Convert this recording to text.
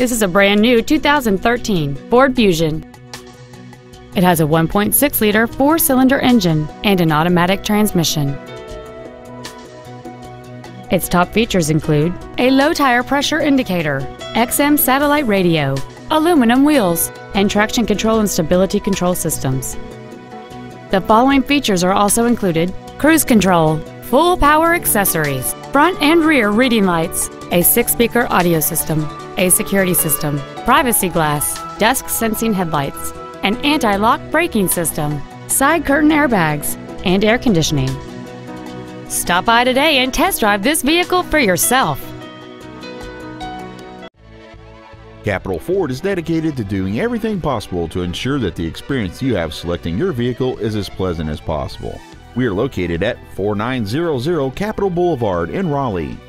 This is a brand new 2013 Ford Fusion. It has a 1.6-liter four-cylinder engine and an automatic transmission. Its top features include a low tire pressure indicator, XM satellite radio, aluminum wheels, and traction control and stability control systems. The following features are also included: cruise control, full power accessories, front and rear reading lights, a 6-speaker audio system, a security system, privacy glass, dusk sensing headlights, an anti-lock braking system, side curtain airbags, and air conditioning. Stop by today and test drive this vehicle for yourself. Capital Ford is dedicated to doing everything possible to ensure that the experience you have selecting your vehicle is as pleasant as possible. We are located at 4900 Capital Boulevard in Raleigh.